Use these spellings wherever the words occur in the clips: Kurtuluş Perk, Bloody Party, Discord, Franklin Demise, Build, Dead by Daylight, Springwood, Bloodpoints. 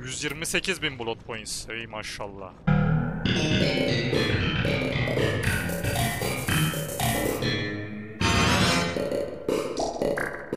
128.000 Bloodpoints. Ey maşallah.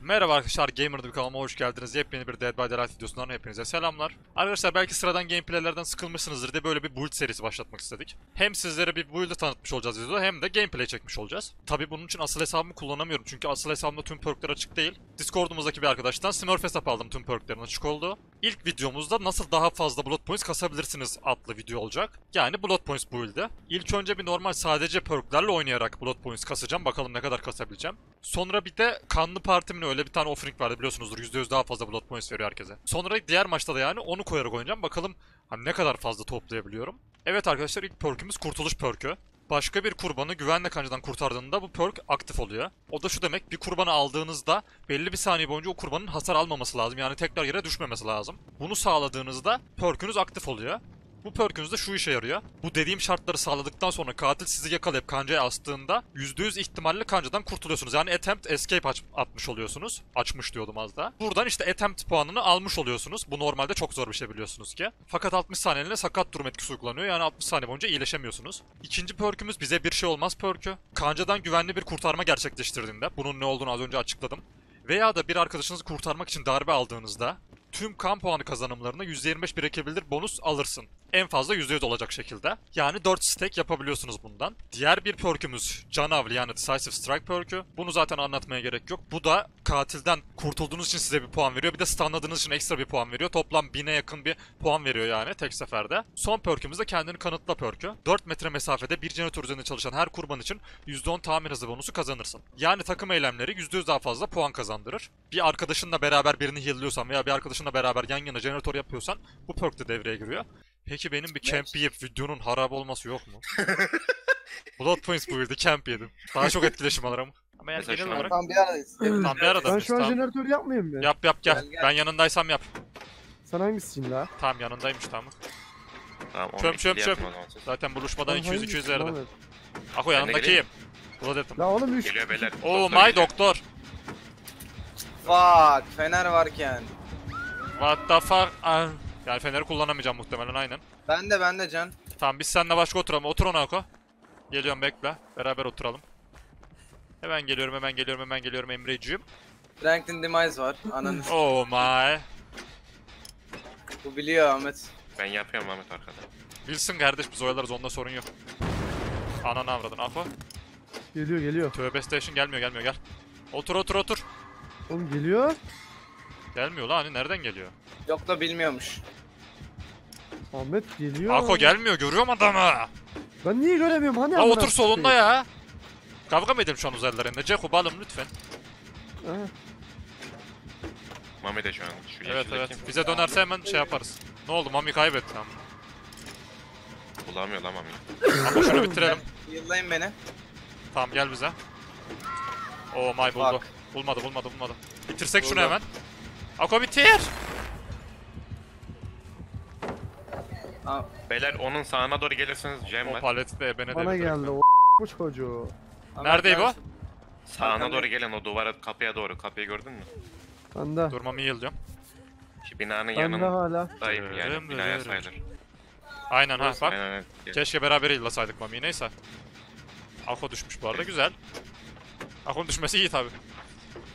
Merhaba arkadaşlar, Gamer'da kanalıma hoş geldiniz. Yepyeni bir Dead by Daylight videosundan hepinize selamlar. Arkadaşlar belki sıradan gameplaylerden sıkılmışsınızdır diye böyle bir build serisi başlatmak istedik. Hem sizlere bir build'ı tanıtmış olacağız videoda, hem de gameplay çekmiş olacağız. Tabi bunun için asıl hesabımı kullanamıyorum çünkü asıl hesabımda tüm perkler açık değil. Discord'umuzdaki bir arkadaştan Smurf hesap aldım, tüm perklerin açık oldu. İlk videomuzda nasıl daha fazla Blood Points kasabilirsiniz adlı video olacak. Yani Blood Points build'ı. İlk önce bir normal sadece perklerle oynayarak Blood Points kasacağım, bakalım ne kadar kasabileceğim. Sonra bir de kanlı partimin öyle bir tane offering vardı biliyorsunuzdur. %100 daha fazla Blood Points veriyor herkese. Sonra diğer maçta da yani onu koyarak oynayacağım. Bakalım hani ne kadar fazla toplayabiliyorum. Evet arkadaşlar, ilk perk'ümüz Kurtuluş Perk'ü. Başka bir kurbanı güvenle kancadan kurtardığında bu perk aktif oluyor. O da şu demek, bir kurbanı aldığınızda belli bir saniye boyunca o kurbanın hasar almaması lazım. Yani tekrar yere düşmemesi lazım. Bunu sağladığınızda perk'ünüz aktif oluyor. Bu perk'ünüz de şu işe yarıyor. Bu dediğim şartları sağladıktan sonra katil sizi yakalayıp kancaya astığında %100 ihtimalle kancadan kurtuluyorsunuz. Yani attempt escape atmış oluyorsunuz. Açmış diyordum az daha. Buradan işte attempt puanını almış oluyorsunuz. Bu normalde çok zor bir şey biliyorsunuz ki. Fakat 60 saniyeliğine sakat durum etkisi uygulanıyor. Yani 60 saniye boyunca iyileşemiyorsunuz. İkinci perk'ümüz bize bir şey olmaz perk'ü. Kancadan güvenli bir kurtarma gerçekleştirdiğinde, bunun ne olduğunu az önce açıkladım, veya da bir arkadaşınızı kurtarmak için darbe aldığınızda tüm kan puanı kazanımlarına %25 birikilebilir bonus alırsın. En fazla %100 olacak şekilde. Yani 4 stack yapabiliyorsunuz bundan. Diğer bir perk'ümüz Canavli, yani Decisive Strike perk'ü. Bunu zaten anlatmaya gerek yok. Bu da katilden kurtulduğunuz için size bir puan veriyor. Bir de stunladığınız için ekstra bir puan veriyor. Toplam 1000'e yakın bir puan veriyor yani tek seferde. Son perk'ümüz de Kendini Kanıtla perk'ü. 4 metre mesafede bir jeneratör üzerinde çalışan her kurban için %10 tamir hızı bonusu kazanırsın. Yani takım eylemleri %100 daha fazla puan kazandırır. Bir arkadaşınla beraber birini heal'liyorsan veya bir arkadaşınla beraber yan yana jeneratör yapıyorsan bu perk de devreye giriyor. Peki benim bir camp yiyip videonun harap olması yok mu? Bloodpoints buyurdu, camp yedim. Daha çok etkileşim alır ama. Ama yani genel olarak... Tam bir aradayız. Tam bir aradayız. Ben şu an jeneratör yapmayayım mı? Yap gel. Gel. Ben yanındaysam yap. Sen hangisisin la? Tamam yanındaymış, tamam. Tamam çöp. Zaten buluşmadan 200-200 verdi. Ako yanındakiyim. Blood ettim. La oğlum 3. Geliyor beyler. Oo my doktor. Fuck. Fener varken. What the fuck? Yani feneri kullanamayacağım muhtemelen, aynen. Ben de Can. Tamam biz seninle başka oturalım. Otur ona Ako. Geliyorum, bekle. Beraber oturalım. Hemen geliyorum Emreciğim. Franklin Demise var. Ananı. Oh my. Bu biliyor Ahmet. Ben yapıyorum Ahmet arkada. Bilsin kardeş, biz oyalarız, onda sorun yok. Ananı avradın Ako. Geliyor. Tövbe station gelmiyor gel. Otur. Oğlum geliyor. Gelmiyor lan, hani nereden geliyor? Yok da bilmiyormuş. Ahmet geliyor. Ako gelmiyor, görüyorum adamı. Ben niye göremiyorum hani? Ha otur solunda şey ya. Kavga mı edelim şu an üzerlerinde? Ceko balım lütfen. Mami de şu an. Şu evet. Bize dönerse hemen şey yaparız. Ne oldu, Mami kaybetti ama. Bulamıyor lan Mami. Ama şunu bitirelim. Yıllayın beni. Tamam gel bize. Oo may buldu. Bak. Bulmadı. Bitirsek şunu hemen. Ako bitir. Beyler onun sağına doğru gelirsiniz Cem var. O paleti de ebene bana geldi o bu çocuğu. Neredeydi bu? Sağına doğru gelin, o duvara, kapıya doğru. Kapıyı gördün mü? Anda. Durmam iyi diyorum. Şu binanın yanında. Dayım yani binaya sayılır. Aynen ha bak. Aynen, evet. Keşke beraber yıllasaydık Mami, neyse. Ako düşmüş bu arada, güzel. Ako'nun düşmesi iyi tabi.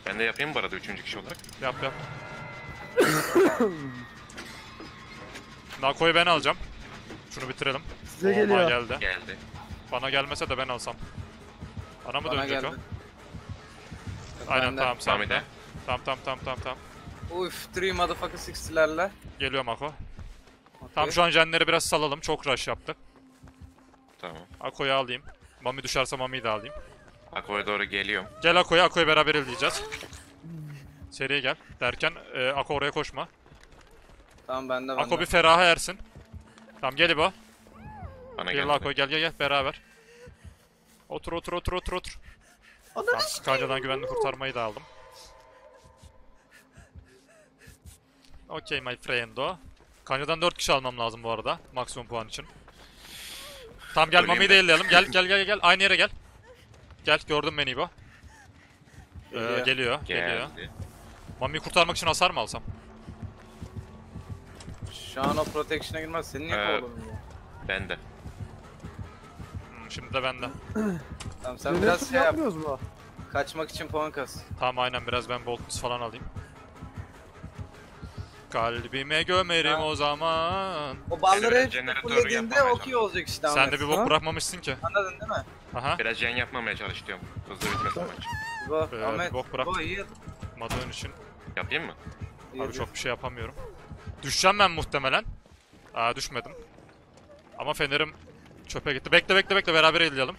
Ben de yapayım bu arada 3. kişi olarak. Yap. Nako'yu ben alacağım. Şunu bitirelim. Size geliyor. Geldi. Bana gelmese de ben alsam. Bana mı dönecek geldi o? Aynen tamam. Sami'de. Tamam. Uff 3 motherfucker 60'lerle. Geliyorum Ako. Okay. Tam şu an jenleri biraz salalım. Çok rush yaptık. Tamam. Ako'yu alayım. Mami düşerse Mami'yi de alayım. Ako'ya doğru geliyorum. Gel Ako'ya beraber eleyeceğiz. Seriye gel derken Ako oraya koşma. Tamam ben de. Ako bir feraha ersin. Tamam gel İbo. Gel Ako gel beraber. Otur. Tamam, kancadan güvenli kurtarmayı da aldım. Okay my friend o. Kancadan 4 kişi almam lazım bu arada maksimum puan için. Tamam gel Mami'yi de elleyelim. Gel aynı yere gel. Gel gördün beni İbo. Geliyor. Mami'yi kurtarmak için hasar mı alsam? Şu an o protection'a girmez. Senin niye kovaladın ya? Bende. Şimdi de bende. Tamam sen biraz şey yap. Mu? Kaçmak için puan kas. Tamam aynen biraz ben boltuz falan alayım. Kalbime gömerim ha. O zaman. O balları hep kullandiğinde okey olacak işte. Sen de bir bok bırakmamışsın ki. Anladın değil mi? Aha. Biraz jen yapmamaya çalışıyorum. Hızlı bitmesin maç. Ahmet, bok bırakmadığın için. Yapayım mı? İyi abi, çok bir şey yapamıyorum. Düşeceğim ben muhtemelen. Aa düşmedim. Ama fenerim çöpe gitti. Bekle beraber edileyelim.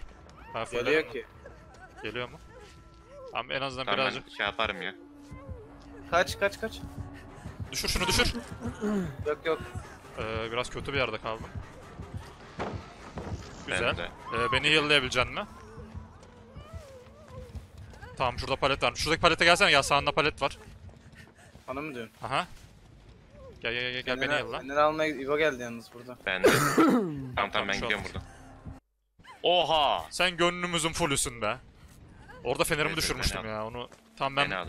Geliyor ki. Geliyor mu? Ama en azından tamam, birazcık şey yaparım ya. Kaç. Düşür şunu düşür. Yok. Biraz kötü bir yerde kaldım. Güzel. Beni heal'layabilecek mi? Tamam şurada palet var. Şuradaki palete gelsene ya, sağında palet var. Bana mı diyorsun? Aha. Gel beni heal'la. Fener almaya İbo geldi yalnız burada. Ben de. tamam ben gidiyorum buradan. Oha! Sen gönlümüzün fullüsün be. Orada fenerimi düşürmüştüm ya onu. Tam ben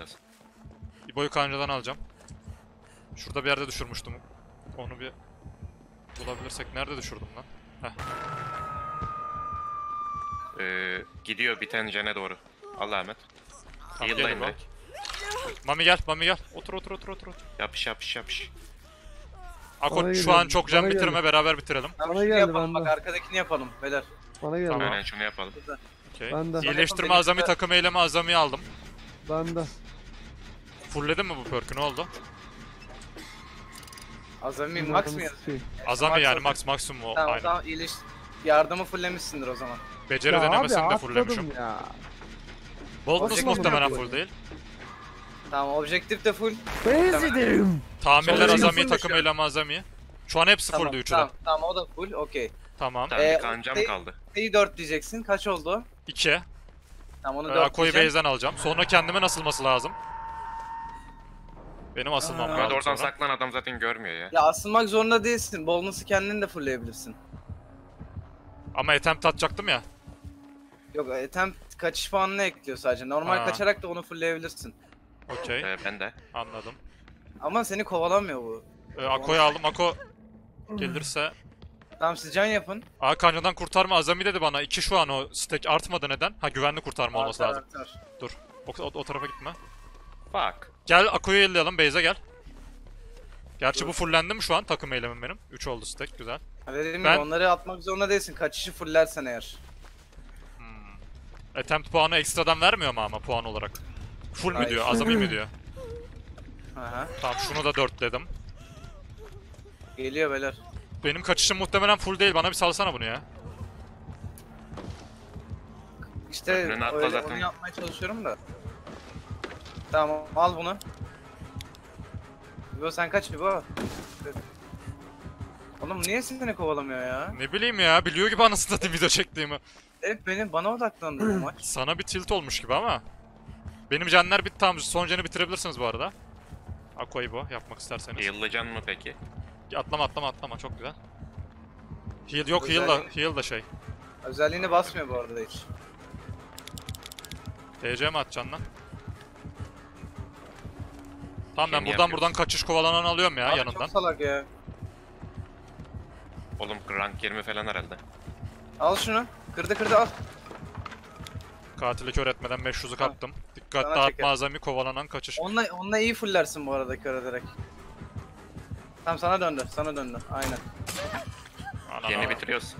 İbo'yu kancadan alacağım. Şurada bir yerde düşürmüştüm. Onu bir bulabilirsek. Nerede düşürdüm lan? Heh. Gidiyor bir tane jene doğru. Allah'a emanet. Yıllayın bak. Mami gel. Otur. Yapış. Akot şu an çok jen bitirme, beraber bitirelim. Bana geldi yapalım, bak arkadakini yapalım beyler. Bana geldi. Tamam şunu yapalım. Okay. İyileştirme azami, takım eyleme azami aldım. Bende. Fulledin mi bu perk'ü, ne oldu? Azami max mı yazıyor? Azami yani max maksimum o. Tamam, aynen. Yardımı fullemişsindir o zaman. Beceri ya denemesini abi, de fullemişim. Boltness muhtemelen full değil. Tamam objektif de full. Bezdim. Tamirler azami, takım eyleme azami. Şu an hepsi fulldu 3'ü de. Tamam o da full, okey. Tamam. Kancam kaldı. Neyi 4 diyeceksin, kaç oldu? 2. Tamam onu 4 diyeceğim. Akoyu base'den alacağım. Sonra kendime asılması lazım. Benim asılmam lazım. Oradan saklan, adam zaten görmüyor ya. Ya asılmak zorunda değilsin. Bolness'ı kendin de fullleyebilirsin. Ama attempt atacaktım ya. Yok attempt kaçış puanını ekliyor sadece. Normal kaçarak da onu fullleyebilirsin. Okey. Ben de. Anladım. Ama seni kovalamıyor bu. Ako'yu aldım. Ako gelirse... Tamam siz can yapın. Aa kancadan kurtarma azami dedi bana. 2 şu an o stack artmadı, neden? Ha güvenli kurtarma olması lazım. Artar. Dur. O tarafa gitme. Bak. Gel Ako'yu elleyelim, base'e gel. Gerçi dur, bu fullendi mi şu an? Takım eylemim benim. 3 oldu stack, güzel. Dediğim gibi onları atmak zorunda değilsin. Kaçışı fullersen eğer. Attempt puanı ekstradan vermiyor mu ama puan olarak? Full mü diyor, azami mi diyor? Aha. Tamam şunu da 4 dedim. Geliyor beyler. Benim kaçışım muhtemelen full değil. Bana bir salsana bunu ya. İşte onu yapmaya çalışıyorum da. Tamam al bunu. Bu sen kaç bu? Oğlum niye seni kovalamıyor ya? Ne bileyim ya, biliyor gibi anasını satayım video çektiğimi. Evet bana odaklandı bu maç. Sana bir tilt olmuş gibi ama. Benim jenler bitti, tam son jeni bitirebilirsiniz bu arada. Akoy bu yapmak isterseniz. Heal'lı can mı peki? Atlama çok güzel. Heal yok, heal da şey. Özelliğini basmıyor bu arada hiç. TC mi atacaksın lan? Tamam ben buradan kaçış kovalanan alıyorum ya. Abi, yanından. Çok salak ya. Oğlum rank 20 falan herhalde. Al şunu. Kırdı al. Katili kör etmeden 500'ü kaptım. Dikkat dağıtma azami, kovalanan kaçış. Onunla iyi fullersin bu arada kör ederek. Tamam sana döndü. Aynen. Yeni bitiriyorsun.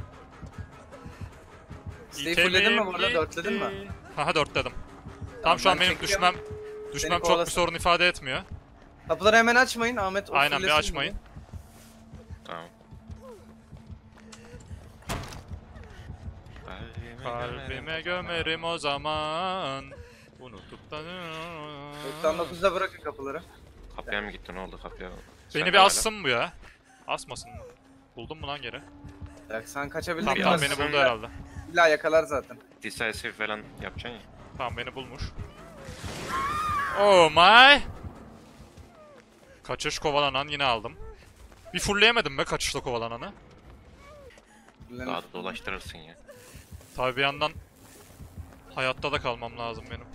Stay'i fulledin mi bu arada? Dörtledin mi? Haha dörtledim. Tamam şu an benim düşmem çok bir sorun ifade etmiyor. Kapıları hemen açmayın Ahmet. Aynen bir açmayın. Tamam. Kalbime gömerim o zaman. Unutup da... 99'da bırakın kapıları. Kapıya mı gittin, ne oldu kapıya? Beni bir assın bu ya. Asmasın mı? Buldun mu lan geri? Ya sen kaçabildin. Tamam beni buldu herhalde. İlla yakalar zaten. Decisive falan yapacaksın ya. Tamam beni bulmuş. Oh my! Kaçış kovalanan yine aldım. Bir fullleyemedim be kaçışla kovalananı. Daha da dolaştırırsın ya. Tabii bir yandan hayatta da kalmam lazım benim.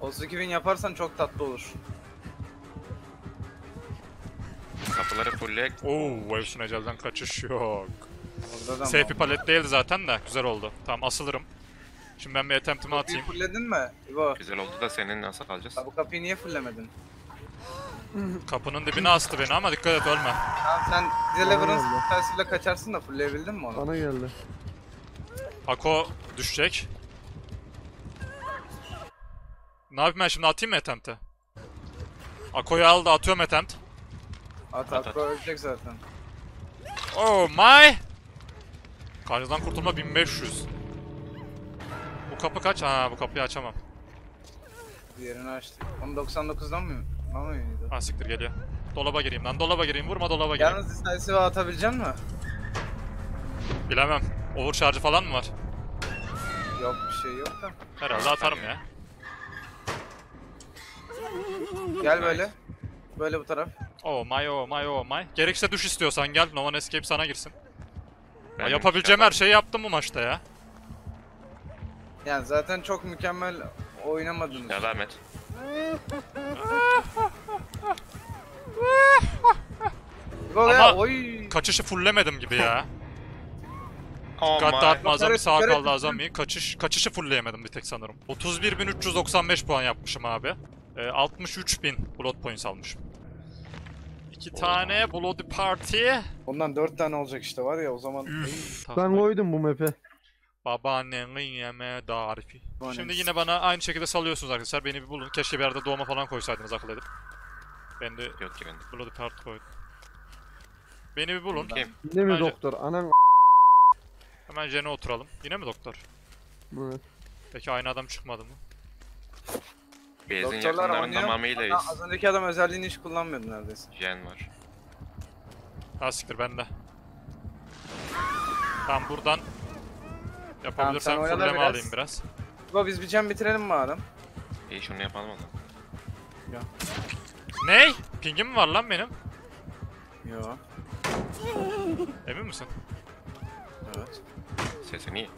32.000 yaparsan çok tatlı olur. Kapıları fullek. Oo, Waves'un ecelden kaçış yok. Safety palet değildi zaten de güzel oldu. Tamam asılırım. Şimdi ben bir attempt'ımı atayım. Kapıyı fulledin mi? İbo. Güzel oldu da senin nasıl kalacağız? Bu kapıyı niye fullemedin? Kapının dibine astı beni ama dikkat et ölme. Tamam sen Deliverance tersiyle kaçarsın da fulleyebildin mi onu? Bana geldi. Ako düşecek. Ne yapayım ben şimdi, atayım mı attempt'ı? Ako'yu aldı, atıyorum attempt. At Ako ölecek zaten. Oh my! Karşıdan kurtulma 1500. Bu kapı kaç? Ha, bu kapıyı açamam. Diğerini açtık. Onu 99'dan mı? Ama iyiydi. Ha siktir geliyor. Dolaba gireyim lan, dolaba gireyim, vurma dolaba gireyim. Yalnız decisive atabilecek misin? Bilemem. Overcharge falan mı var? Yok bir şey yok da. Herhalde atarım ya. Gel böyle. Böyle bu taraf. Oh my oh my oh my. Gerekirse düş istiyorsan gel, No One Escape sana girsin. Ya yapabileceğim her şeyi yaptım bu maçta ya. Yani zaten çok mükemmel oynamadınız. Ya Ahmet. Ama oy, kaçışı fullemedim gibi ya. Dikkat dağıtma azami, sağa kaldı azami. Kaçışı fullleyemedim bir tek sanırım. 31.395 puan yapmışım abi. 63.000 Bloodpoints almışım. 2 tane Bloody Party. Ondan 4 tane olacak işte var ya o zaman. Ben koydum bu map'e. Babaannenin yeme tarifi. Şimdi yine bana aynı şekilde salıyorsunuz arkadaşlar. Beni bir bulun. Keşke bir yerde doğma falan koysaydınız akıl edip. Ben de yok ki bende. Bloody Party koydum. Beni bir bulun. Kim? Yine mi doktor? Anan. Hemen Jen'e oturalım. Yine mi doktor? Evet. Peki aynı adam çıkmadı mı? Bezin yakınların tamamıyla az önceki adam özelliğini hiç kullanmıyordu neredeyse. Jen var. Ha siktir bende. Tamam buradan yapabilirsem tamam, fulleme alayım biraz. Baba biz bir Jen bitirelim mi adam? İyi şunu yapalım adam. Ya. Ney? Pingim mi var lan benim? Yo. Emin misin? Evet. Sesin iyi.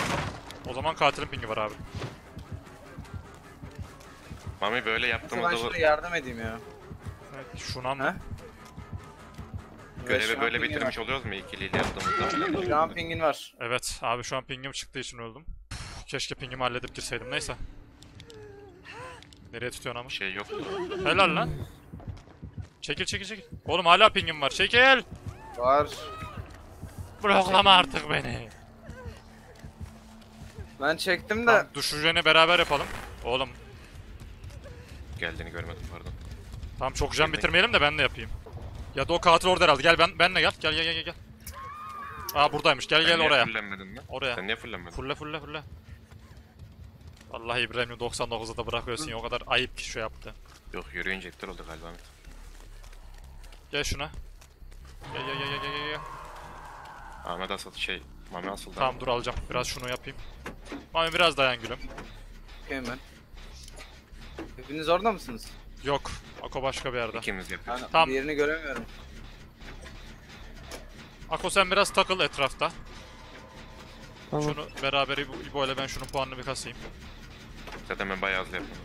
O zaman katilin pingi var abi. Mami böyle yaptığımda... Ben şuna yardım edeyim ya. Evet, şuna mı? Görevi böyle bitirmiş var. Oluyoruz mu ikiliyle yaptığımızda? Şu an pingin var. Evet abi şu an pingim çıktığı için öldüm. Keşke pingimi halledip girseydim neyse. Nereye tutuyorsun ama? Şey yok. Helal lan. Çekil çekil çekil. Oğlum hala pingim var çekil. Var. Bloklama artık beni. Ben çektim de. Düşüreceğini beraber yapalım. Oğlum. Geldiğini görmedim pardon. Tamam çok can bitirmeyelim de ben de yapayım. Ya da o katil orada herhalde. Gel benle gel. Gel. Aa buradaymış. Gel oraya. Oraya. Sen niye fullenmedin? Fulle. Vallahi İbrahim'i 99'a da bırakıyorsun ya, o kadar ayıp ki şu yaptı. Yok yürüyünce iptal oldu galiba. Gel şuna. Gel. Ahmet asıl şey, Mami asıl. Tamam dur alacağım. Biraz şunu yapayım. Mami biraz dayan gülüm. Hemen. Hepiniz orada mısınız? Yok. Ako başka bir yerde. İkimiz yapıyoruz. Tamam. Diğerini göremiyorum. Ako sen biraz takıl etrafta. Tamam. Şunu beraber İbo ile ben şunun puanını bir kasayım. Zaten ben bayağı hızlı yapıyorum.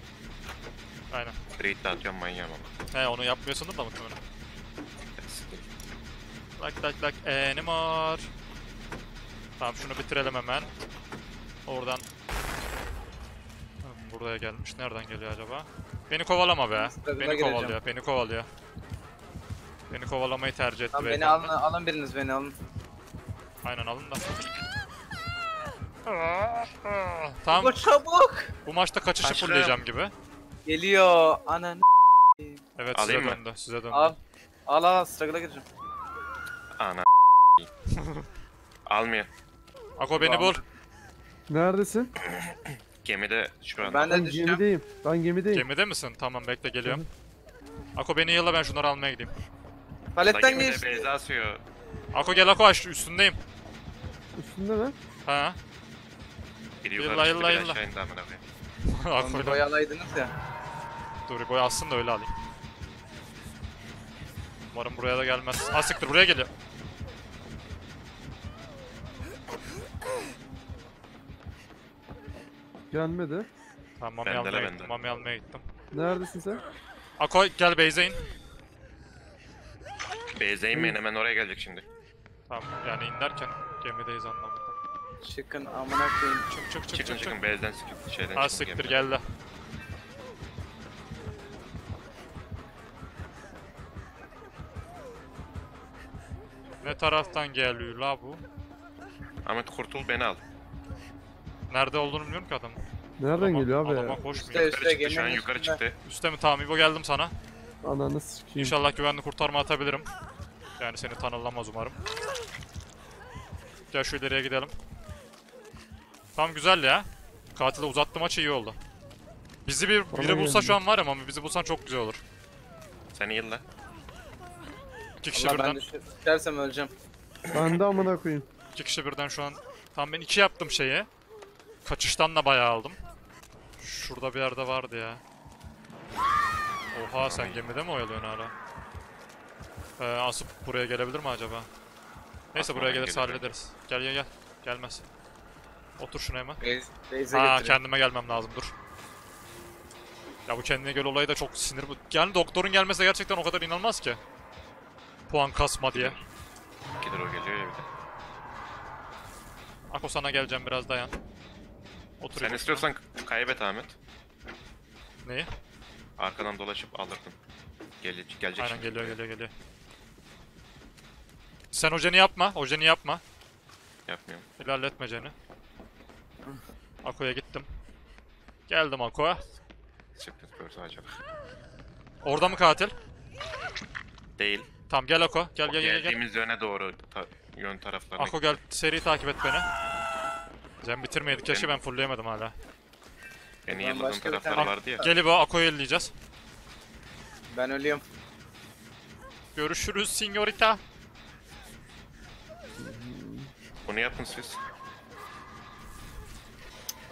Aynen. Raid de atıyorum manyağım ama. He onu yapmıyorsun da mı? Like anymore. Tamam şunu bitirelim hemen. Oradan. Buraya gelmiş. Nereden geliyor acaba? Beni kovalama be. Beni kovalıyor. Beni kovalamayı tercih etti. Tamam, beni alın biriniz beni alın. Aynen alın da. Tamam. Çabuk. Bu maçta kaçışı fulleyeceğim gibi. Geliyor. Ananı. Evet alayım size döndü. Al struggle'a gireceğim. Ana almıyor. Ako beni bul. Neredesin? Gemide şu an. Ben gemideyim. Gemide misin? Tamam bekle geliyorum. Ako beni yılla, ben şunları almaya gideyim. Paletten geçti. Beyza asıyor. Ako gel Ako aç üstündeyim. Üstünde mi? Ha. Yılla. Ako boy alaydınız ya. Dur boy alsın da öyle alayım. Umarım buraya da gelmez. Asiktir buraya geliyor. Gelmedi. Tamam Mami almaya gittim. Neredesin sen? Ako gel Beyzeyn. Beyzeyim hemen oraya gelecek şimdi. Tamam yani inlerken gemideyiz anlamda. Çıkın amına koyayım. Çıkın beyzden sıkıp şeyden. Az siktir geldi. Ne taraftan geliyor la bu? Ahmet kurtul beni al. Nerede olduğunu bilmiyorum ki adam. Nereden geliyor abi? Adama koşmuyor. Şu an yukarı çıktı. Üste mi? Tamam İbo geldim sana. Ananı sikeyim. İnşallah güvenli kurtarma atabilirim. Yani seni tanılamaz umarım. Gel şu ileriye gidelim. Tam güzel ya. Katile uzattı maçı iyi oldu. Bizi biri bulsa şu an var ama bizi bulsan çok güzel olur. Sen iyi lan. İki kişi Allah birden. Ben dersem öleceğim. Ben de amına koyayım. İki kişi birden şu an. Tam ben iki yaptım şeyi. Kaçıştan da bayağı aldım. Şurada bir yerde vardı ya. Oha sen gemide mi oyalıyorsun hala? Asıp buraya gelebilir mi acaba? Neyse buraya gelirse hallederiz. Gel gel gel. Gelmez. Otur şuna hemen. Ha kendime gelmem lazım dur. Ya bu kendine göre olayı da çok sinir bu. Yani doktorun gelmesi gerçekten o kadar inanılmaz ki. Puan kasma diye. Gider o geliyor ya bir de. Ako sana geleceğim biraz dayan. Otur sen istiyorsan kaybet Ahmet. Neyi? Arkadan dolaşıp alırdım. Gelecek. Aynen şimdi. Geliyor. Sen hoceni yapma, Yapmıyorum. İlerletme Jen'i. Ako'ya gittim. Geldim Ako'ya. Orada mı katil? Değil. Tamam gel Ako, gel. Geldiğimiz yöne doğru, yön taraflarına. Ako gel, seri takip et beni. Jen bitirmeyedik, keşke ben fullleyemedim hala. En iyi yıldızın tarafları vardı ya. Gel bu Ako'yu elleyeceğiz. Ben ölüyorum. Görüşürüz signorita. Bunu yapın siz.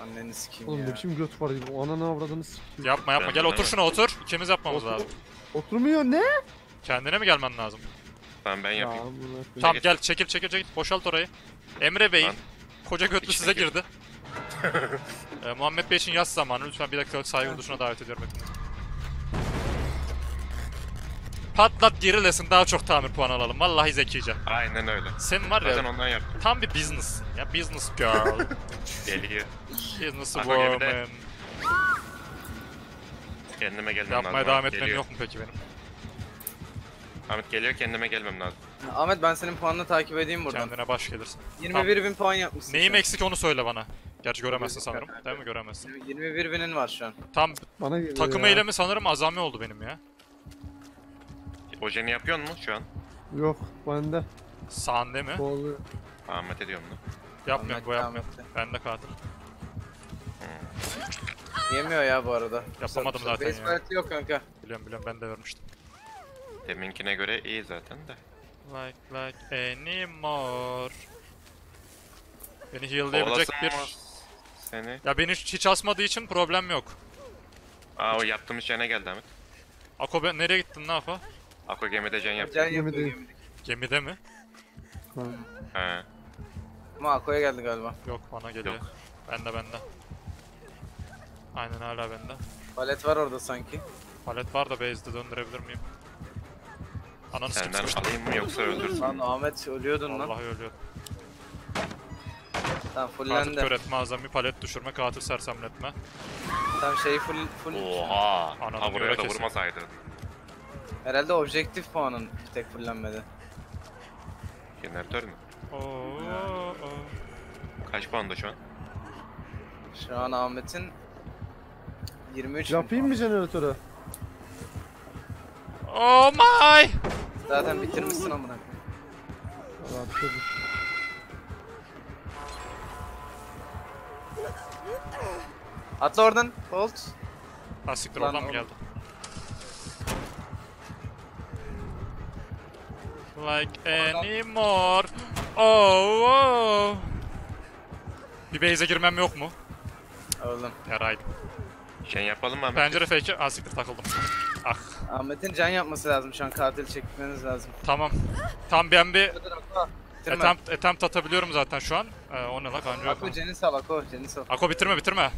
Anneni sikeyim ya. Oğlum ne biçim göt var gibi, ananı avradını sikeyim. Yapma gel otur şuna otur. İkimiz yapmamız lazım. Oturmuyor ne? Kendine mi gelmen lazım? Ben yapayım. Ya, tamam gel çekil. Boşalt orayı. Emre Bey'in koca götlü size girdi. Muhammed Bey için yaz zamanı. Lütfen bir dakika saygı duruşuna davet ediyorum. Patlat gerilesin daha çok tamir puanı alalım. Vallahi zekice. Aynen öyle. Sen var ya ondan tam bir business. Ya business girl. Geliyor. Business woman. Kendime gelmem lazım. Yapmaya devam etmem yok mu peki benim? Ahmet geliyor kendime gelmem lazım. Ahmet ben senin puanını takip edeyim buradan. Kendine baş gelirsin. 21.000 puan yapmışsın. Neyim eksik onu söyle bana. Gerçi göremezsin sanırım. Değil mi göremezsin? 21.000'in var şu an. Tam takım eylemi sanırım azami oldu benim ya. Hoca'nı yapıyor mu şu an? Yok bende. Sahne mi? Doğru. Ahmet ediyorum lan. Yapmıyorum bu yapmıyor. Bende katil. Yemiyor ya bu arada. Yapamadım zaten ya. Bespareti yok kanka. Biliyorum ben de vermiştim. Deminkine göre iyi zaten de. Like anymore. Beni heal'layabilecek bir... Seni. Ya beni hiç asmadığı için problem yok. Aa o yaptığım iş yerine geldi Ahmet. Ako ben nereye gittin ne yapalım? Ako gemide Jen yaptı. Jen gemide. Gemide mi? He. Ama Ako'ya geldi galiba. Yok bana geliyor. Yok. Bende. Aynen hala bende. Palet var orada sanki. Palet var da base'de döndürebilir miyim? Ananı senden alayım mı yoksa öldürsün? Lan Ahmet ölüyordun vallahi lan. Vallahi ölüyordum. Tamam fullendi. Katil kör etme azami palet düşürme katil sersemletme. Tam şeyi full. Oha. Ha buraya da vurmasaydın. Herhalde objektif puanın bir tek fullenmedi. Generatör mü? Oo. Kaç puanda şu an? Şu an Ahmet'in 23. Yapayım mı jeneratörü? Oh my! Zaten bitirmişsin amına. Vallahi bitirdim. Atla oradan. Bolt. Siktir oradan mı geldi? Like anymore. Oh. Bir base'e girmem yok mu? Oğlum. Heraydım. Jen yapalım mı Ahmet? Pencere fake'e siktir takıldım. Ah. Ahmet'in can yapması lazım şu an katil çekmeniz lazım. Tamam. Tam ben bir attempt atabiliyorum zaten şu an. O ne la kanca yok. Ako Jen'i sal Ako bitirme.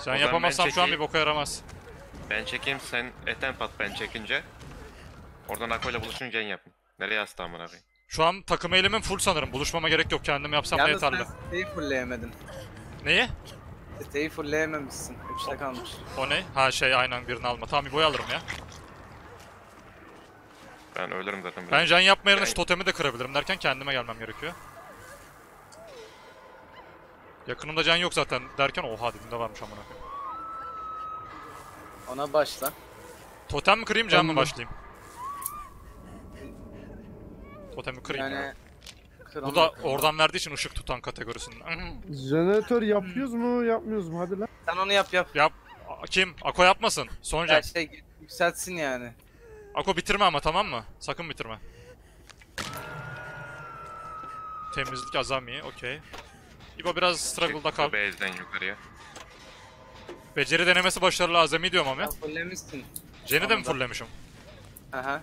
Sen yapamazsam şu an bir boka yaramaz. Ben çekeyim sen attempt at ben çekince. Oradan Ako'yla buluşunca en yapın. Nereye hasta amına koyayım? Şu an takım eylemim full sanırım. Buluşmama gerek yok. Kendim yapsam da yeterli. Yalnız ben siteyi fullleyemedim. Neyi? Siteyi fullleyememişsin. 3'te kalmış. O ne? Ha şey aynen birini alma. Tamam İbo'yu alırım ya. Ben ölürüm zaten. Ben can yapma yerine şu totemi de kırabilirim derken kendime gelmem gerekiyor. Yakınımda can yok zaten derken oha dibimde varmış amına koyayım. Ona başla. Totem mi kırayım, can mı başlayayım? Totemi kırayım yani, ya. Bu da oradan verdiği için ışık tutan kategorisinden. Jeneratör yapıyoruz mu, yapmıyoruz mu? Hadi lan. Sen onu yap. Yap. Kim? Ako yapmasın. Sonca. Her şey yükseltsin yani. Ako bitirme ama, tamam mı? Sakın bitirme. Temizlik azami, okey. İbo biraz struggle'da kal. Base'den yukarıya. Beceri denemesi başarılı, azami diyorum ama ya. Fullemişsin. Jen'i de mi fullemişim? Aha.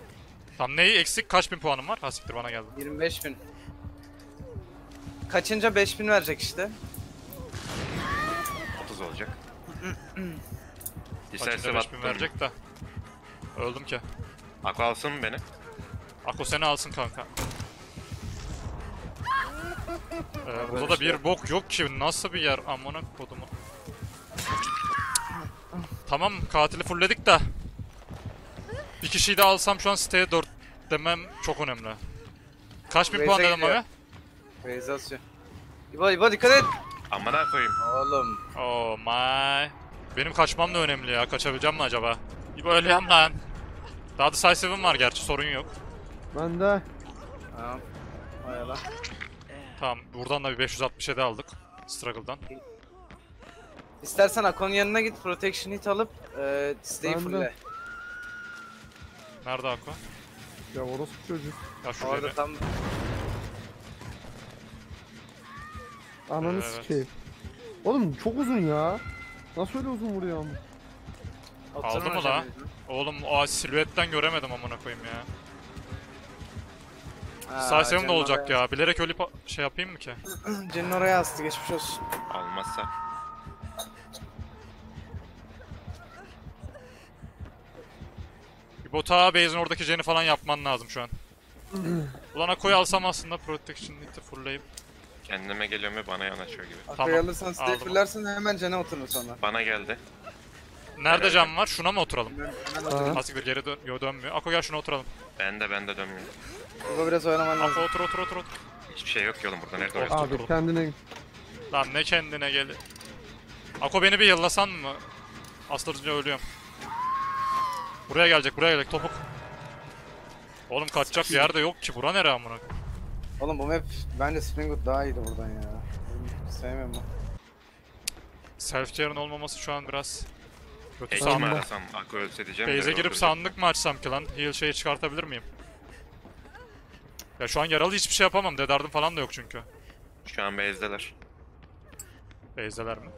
Tam neyi eksik? Kaç bin puanım var? Ha siktir bana geldi. 25.000. Kaçınca 5.000 verecek işte. 30 olacak. Kaçınca 5.000 verecek de. Öldüm ki. Ako alsın mı beni? Ako seni alsın kanka. Burada da bir bok yok ki. Nasıl bir yer? Amına kodumu. Tamam katili fullledik de. Bir kişiyi de alsam şu an siteye 4 demem çok önemli. Kaç bin puan dedim abi? Realizasyon. İbo dikkat et! Amına koyayım. Oğlum. Oh my. Benim kaçmam da önemli ya. Kaçabileceğim mi acaba? İbo öleyim lan. Daha da Decisive'im var gerçi, sorun yok. Ben de. Tamam. Hay Allah. Tamam buradan da bir 567 aldık. Struggle'dan. İstersen Akon'un yanına git, Protection Hit alıp siteyi fulle. Nerede Ako? Ya orası çocuk. Ya şuraya orada tam... Ananı evet. Sikeyim. Oğlum çok uzun ya. Nasıl öyle uzun vuruyor ama? Aldı mı la? Oğlum o silüetten göremedim amına koyayım ya. Saysem de olacak oraya. Ya. Bilerek ölüp şey yapayım mı ki? Cen'in oraya astı, geçmiş olsun. Almazsa. Bota base'in oradaki Jen'i falan yapman lazım şu an. Ulan Ako'yu alsam aslında Protection'ı fullleyip. Kendime geliyor mu, bana yanaşıyor gibi. Ako'yu alırsan siteye fullersin, hemen Jen'e oturur sonra. Bana geldi. Nerede Jen var? Şuna mı oturalım? Nasıl bir geri dönmüyor. Ako gel şuna oturalım. Ben de dönmüyorum. Burada biraz oynaman lazım. Ako otur. Hiçbir şey yok ki oğlum burada, nerede oynuyorsun? Abi kendine gel. Lan ne kendine gel. Ako beni bir yıllasan mı? Aslında ölüyorum. Buraya gelecek topuk. Oğlum kaçacak yer de yok ki, bura nereye amına? Oğlum bu map bence Springwood daha iyiydi buradan ya. Sevmiyorum ben. Self-care'ın olmaması şu an biraz kötü. Sandık mı arasam? Akı ölse diyeceğim. Base'e girip sandık mı açsam ki lan? Heal şeyi çıkartabilir miyim? Ya şu an yaralı hiçbir şey yapamam, dedardım falan da yok çünkü. Şu an base'deler. Base'deler mi?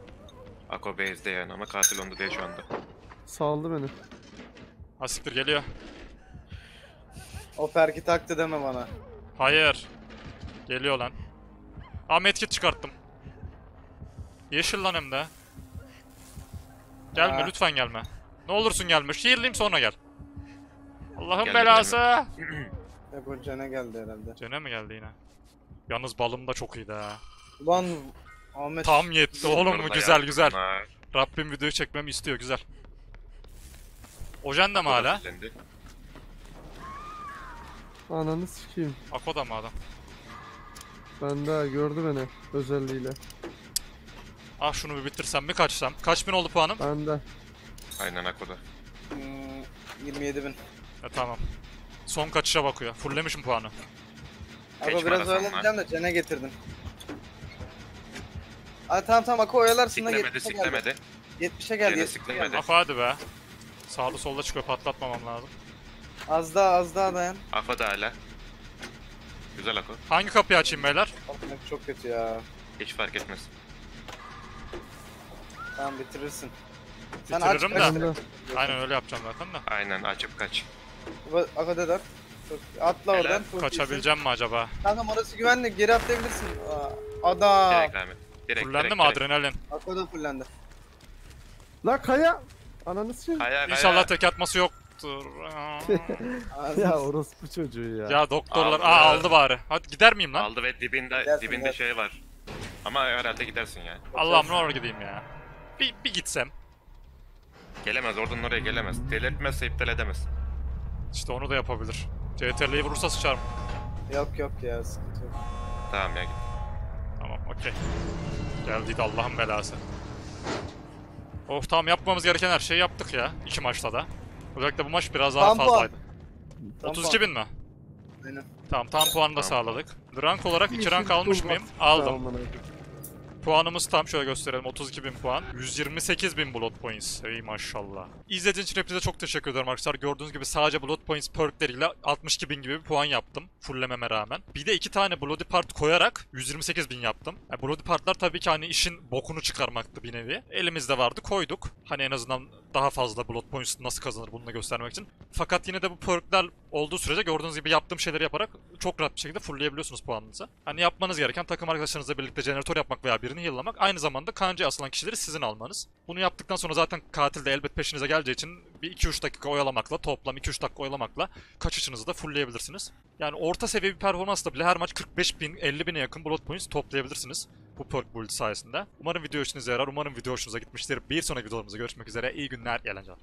Ako base'de yani ama katil onda değil şu anda. Saldı beni. Asiktir geliyor. O perki taktı deme bana. Hayır. Geliyor lan. Medkit çıkarttım. Yeşil lan hem de. Gelme lütfen gelme. Ne olursun gelme. Şiirliyim sonra gel. Allah'ın belası. Bu Cen'e geldi herhalde. Cen'e mi geldi yine? Yalnız balım da çok iyiydi ha. Ulan Ahmet. Tam yetti oğlum bu güzel. Rabbim videoyu çekmemi istiyor, güzel. Ojen de mi hala? Ananı sikeyim. Ako da mı adam? Ben de gördü beni özelliğiyle. Ah şunu bir bitirsem mi kaçsam? Kaç bin oldu puanım? Ben de. Aynen Ako'da. 27.000. Tamam. Son kaçışa bakıyor. Fullemişim puanı. Ako biraz oyalayacağım da Cen'e getirdim. Tamam Ako oyalarsın da 70'e geldi. Siklemedi. 70'e geldi. Afa hadi be. Sağlı solda çıkıyor, patlatmamam lazım. Az daha dayan. Afa da hala. Güzel Ako. Hangi kapıyı açayım beyler? Çok kötü ya. Hiç fark etmez. Tamam bitirirsin. Sen bitiririm aç, da. Aynen öyle yapacağım zaten de. Aynen açıp kaç. Ako dedar. Atla oradan. Kaçabileceğim mi acaba? Kankam orası güvenli, geri atlayabilirsin. Ada. Direkt. Fullendi mi adrenalin? Ako da fullendi. La kaya. Ananı sikeyim. İnşallah tek atması yok doktor. Ya orospu çocuğu ya. Ya doktorlar aldı, aldı bari. Hadi gider miyim lan? Aldı ve dibinde gidersin, dibinde ya. Şey var. Ama herhalde gidersin ya. Allah'ım ne oraya gideyim ya. Bir gitsem. Gelemez, oradan oraya gelemez. Delirtmezse iptal edemez. İşte onu da yapabilir. CTRL'yi vurursa sıçarım. Yok yok ya, sıkıntı yok. Tamam ya git. Tamam okey. Geldiydi Allah'ın belası. Of tamam, yapmamız gereken her şeyi yaptık ya. İki maçta da. Özellikle bu maç biraz daha fazlaydı. 32.000 mi? Aynen. Tamam, tam puanı da sağladık. Rank olarak 2 rank almış mıyım? Aldım. Puanımız tam, şöyle gösterelim, 32.000 puan. 128.000 Bloodpoints. Ey maşallah. İzlediğiniz için hepinize çok teşekkür ederim arkadaşlar. Gördüğünüz gibi sadece Bloodpoints perkleriyle 62.000 gibi bir puan yaptım. Fullememe rağmen. Bir de 2 tane Bloody Part koyarak 128.000 yaptım. Yani Bloody Part'lar tabii ki hani işin bokunu çıkarmaktı bir nevi. Elimizde vardı, koyduk. Hani en azından daha fazla Bloodpoints nasıl kazanır bunu da göstermek için. Fakat yine de bu perkler olduğu sürece gördüğünüz gibi yaptığım şeyleri yaparak çok rahat bir şekilde fullleyebiliyorsunuz puanınızı. Hani yapmanız gereken takım arkadaşlarınızla birlikte jeneratör yapmak veya birini heal'lamak, aynı zamanda kancaya asılan kişileri sizin almanız. Bunu yaptıktan sonra zaten katil de elbet peşinize geleceği için bir 2-3 dakika oyalamakla, toplam 2-3 dakika oyalamakla kaçışınızı da fullleyebilirsiniz. Yani orta seviye bir performansla bile her maç 45.000, 50.000'e yakın Bloodpoints toplayabilirsiniz. Bu perk build sayesinde. Umarım video işinize yarar, umarım video hoşunuza gitmiştir. Bir sonraki videolarımızda görüşmek üzere, iyi günler, eğlenceler.